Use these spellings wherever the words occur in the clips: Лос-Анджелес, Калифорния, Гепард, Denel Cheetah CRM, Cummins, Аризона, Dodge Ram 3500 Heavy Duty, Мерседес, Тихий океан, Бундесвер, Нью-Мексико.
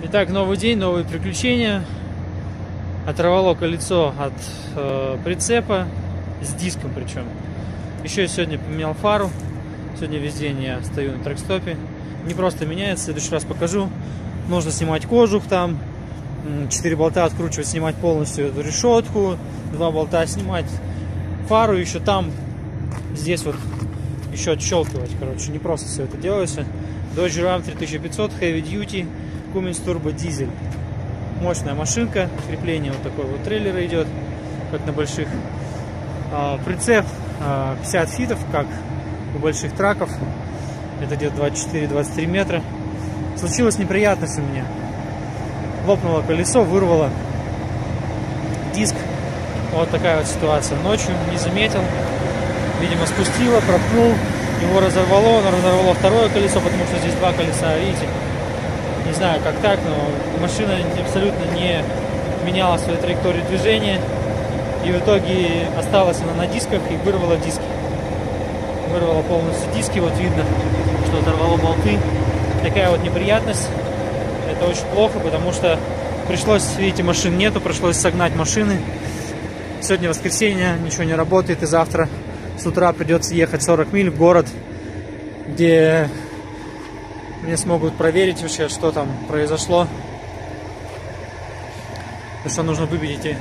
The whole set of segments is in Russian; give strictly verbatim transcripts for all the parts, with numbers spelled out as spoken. Итак, новый день, новые приключения. Оторвало колесо от э, прицепа, с диском причем. Еще сегодня поменял фару. Сегодня весь день я стою на трекстопе. Не просто меняется, в следующий раз покажу. Нужно снимать кожух там, четыре болта откручивать, снимать полностью эту решетку, два болта снимать фару, еще там, здесь вот еще отщелкивать, короче, не просто все это делается. Dodge Ram три тысячи пятьсот Heavy Duty, Cummins Turbo Diesel. Мощная машинка, крепление вот такой вот трейлера идет, как на больших. Прицеп пятьдесят фитов, как у больших траков, это где-то двадцать четыре — двадцать три метра. Случилась неприятность у меня. Лопнуло колесо, вырвало диск. Вот такая вот ситуация. Ночью не заметил. Видимо, спустило, пропнул. Его разорвало, оно разорвало второе колесо, потому что здесь два колеса, видите. Не знаю, как так, но машина абсолютно не меняла свою траекторию движения. И в итоге осталась она на дисках и вырвала диски. Вырвала полностью диски. Вот видно, что оторвало болты. Такая вот неприятность. Это очень плохо, потому что пришлось, видите, машин нету, пришлось согнать машины. Сегодня воскресенье, ничего не работает, и завтра с утра придется ехать сорок миль в город, где мне смогут проверить вообще, что там произошло. Потому что нужно выбить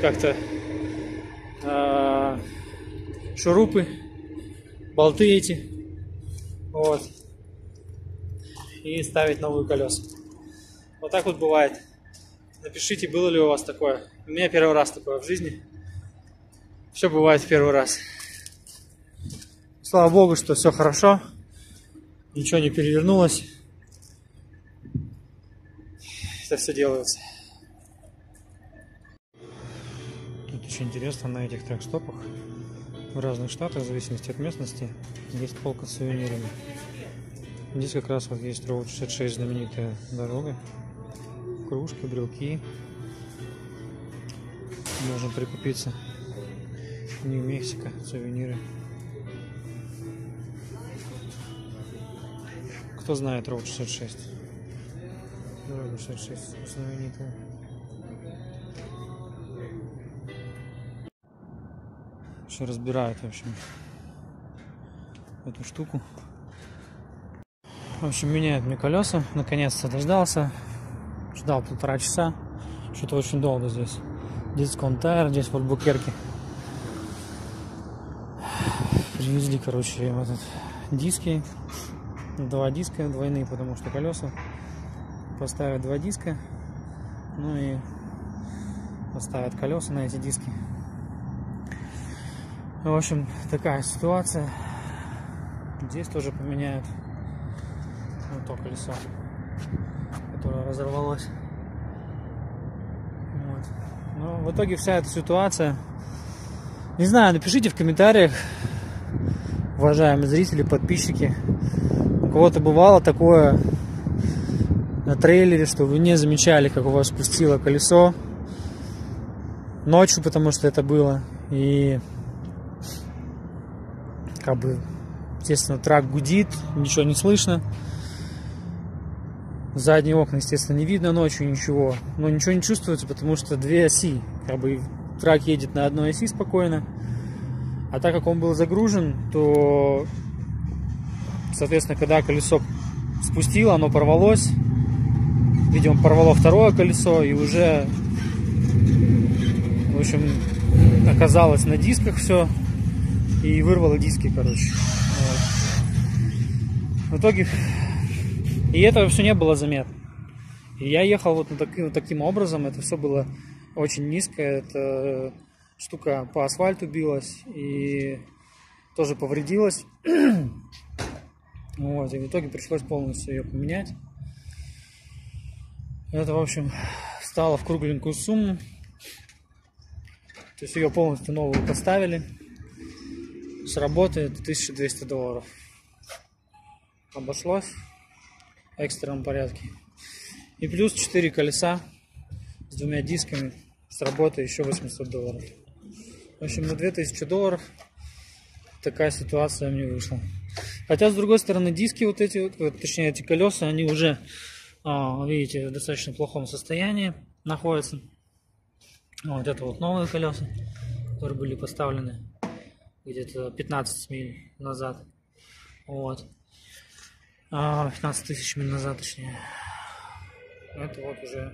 как-то э, шурупы, болты эти. Вот. И ставить новые колеса. Вот так вот бывает. Напишите, было ли у вас такое. У меня первый раз такое в жизни. Все бывает в первый раз. Слава богу, что все хорошо. Ничего не перевернулось. Это все делается. Тут еще интересно, на этих трекстопах в разных штатах, в зависимости от местности, есть полка с сувенирами. Здесь как раз вот есть Road шестьдесят шесть, знаменитая дорога, кружки, брелки, можно прикупиться, Нью-Мексико, сувениры. Кто знает Road шестьдесят шесть? Дорога шестьдесят шесть, знаменитая. Еще разбирают, в общем, эту штуку. В общем, меняют мне колеса. Наконец-то дождался. Ждал полтора часа. Что-то очень долго здесь. Здесь контайр, здесь вот букерки. Привезли, короче, вот этот диски. Два диска двойные, потому что колеса. Поставят два диска. Ну и поставят колеса на эти диски. В общем, такая ситуация. Здесь тоже поменяют. Вот то колесо, которое разорвалось. Вот. Но в итоге вся эта ситуация. Не знаю, напишите в комментариях, уважаемые зрители, подписчики. У кого-то бывало такое на трейлере, что вы не замечали, как у вас спустило колесо ночью, потому что это было. И как бы, естественно, трак гудит, ничего не слышно. Задние окна, естественно, не видно ночью ничего. Но ничего не чувствуется, потому что две оси. Как бы трак едет на одной оси спокойно. А так как он был загружен, то, соответственно, когда колесо спустило, оно порвалось. Видимо, порвало второе колесо и уже, в общем, оказалось на дисках все. И вырвало диски, короче. Вот. В итоге... И этого все не было заметно. И я ехал вот, на таки, вот таким образом. Это все было очень низко. Эта штука по асфальту билась и тоже повредилась. Вот, и в итоге пришлось полностью ее поменять. Это, в общем, стало в кругленькую сумму. То есть ее полностью новую поставили. С работы тысяча двести долларов. Обошлось. В экстренном порядке. И плюс четыре колеса с двумя дисками, с работы еще восемьсот долларов. В общем, на две тысячи долларов такая ситуация мне вышла. Хотя, с другой стороны, диски вот эти, вот, точнее эти колеса, они уже видите, в достаточно плохом состоянии находится. Вот это вот новые колеса, которые были поставлены где-то пятнадцать миль назад. Вот. пятнадцать тысяч миль назад, точнее. Это вот уже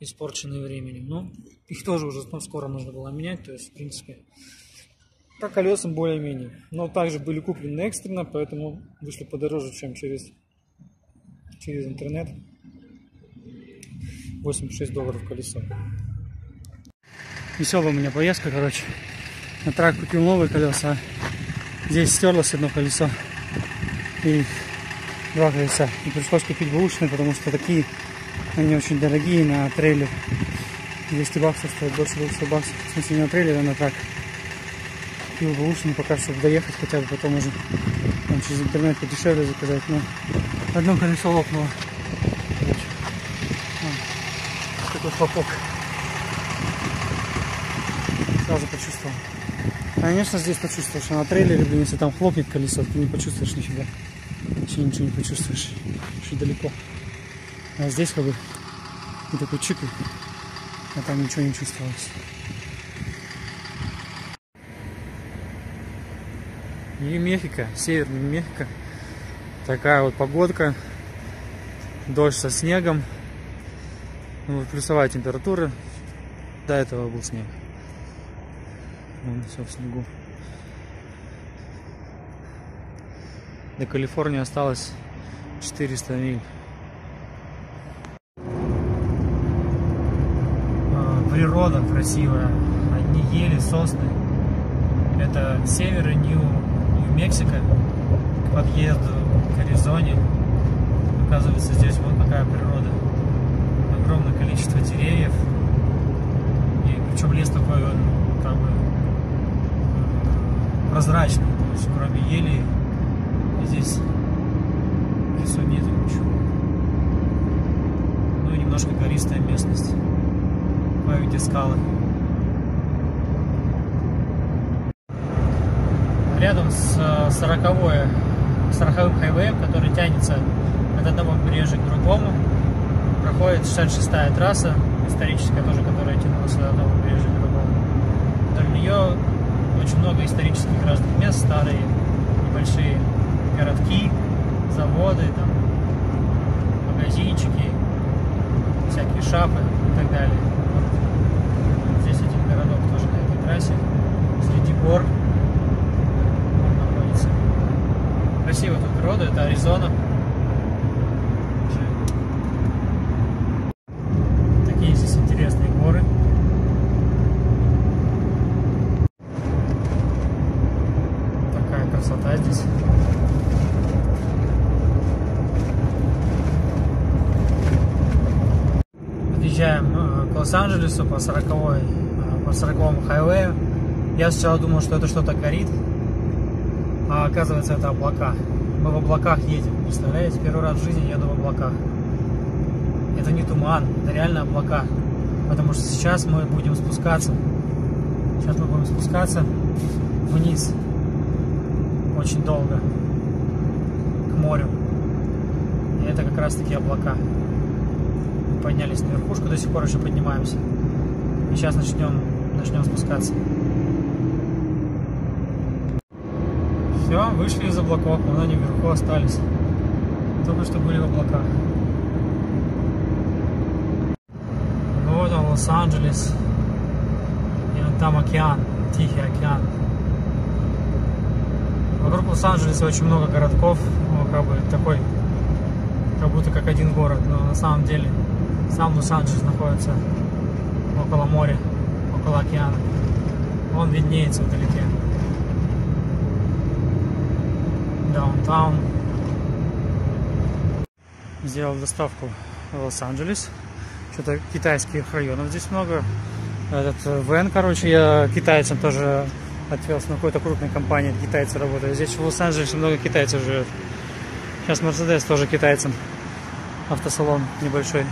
испорченные временем. Ну, их тоже уже скоро нужно было менять. То есть, в принципе, по колесам более-менее. Но также были куплены экстренно, поэтому вышли подороже, чем через, через интернет. восемьдесят шесть долларов колесо. Веселая у меня поездка, короче. На трак купил новые колеса. Здесь стерлось одно колесо и два колеса. И пришлось купить бэушные, потому что такие они очень дорогие на трейлер. двести баксов стоит, больше двухсот баксов. В смысле, не на трейлер, а на трак. Купил бэушные, пока чтобы доехать хотя бы, потом уже там, через интернет подешевле заказать. Но одно колесо лопнуло. Вот такой хлопок. Сразу почувствовал. Конечно, здесь почувствуешь, а на трейлере, блин, если там хлопнет колесо, ты не почувствуешь нифига. Вообще ничего не почувствуешь. Еще далеко. А здесь как бы и такой чик, а там ничего не чувствовалось. Нью-Мексико, северный Нью-Мексико. Такая вот погодка. Дождь со снегом. Ну, плюсовая температура. До этого был снег. Вон все в снегу. До Калифорнии осталось четыреста миль. Природа красивая. Одни ели, сосны. Это север Нью-Мексико. К подъезду к Аризоне. Оказывается, здесь вот такая природа. Огромное количество деревьев. И причем лес такой как бы прозрачный, то есть кроме ели здесь в лесу нет ничего. Ну и немножко гористая местность. Видите скалы. Рядом с сороковым хайвеем, который тянется от одного побережья к другому, проходит шестьдесят шестая трасса, историческая тоже, которая тянулась от одного побережья к другому. Вдоль нее очень много исторических разных мест, старые, небольшие городки, заводы, там, магазинчики, всякие шапы и так далее. Вот. Здесь этих городок тоже на этой трассе, среди гор находится. Красивая тут природа, это Аризона. Такие здесь интересные горы. Красота здесь. Подъезжаем к Лос-Анджелесу по сороковому хайвею. Я сначала думал, что это что-то горит, а оказывается, это облака. Мы в облаках едем, представляете? Первый раз в жизни еду в облаках. Это не туман, это реально облака. Потому что сейчас мы будем спускаться. Сейчас мы будем спускаться вниз. Очень долго к морю, и это как раз таки облака. Мы поднялись на верхушку, до сих пор еще поднимаемся, и сейчас начнем начнем спускаться. Все, вышли из облаков, но они вверху остались, только что были в облаках. Вот он, Лос-Анджелес, и вот там океан, Тихий океан. Вокруг Лос-Анджелеса очень много городков, ну, как бы такой, как будто как один город, но на самом деле сам Лос-Анджелес находится около моря, около океана. Он виднеется вдалеке. Даунтаун. Сделал доставку в Лос-Анджелес. Что-то китайских районов здесь много. Этот вэн, короче, я китайцам тоже отвез на какой-то крупной компании, китайцы работают. Здесь в Лос-Анджелесе много китайцев живет. Сейчас Мерседес тоже китайцам. Автосалон небольшой.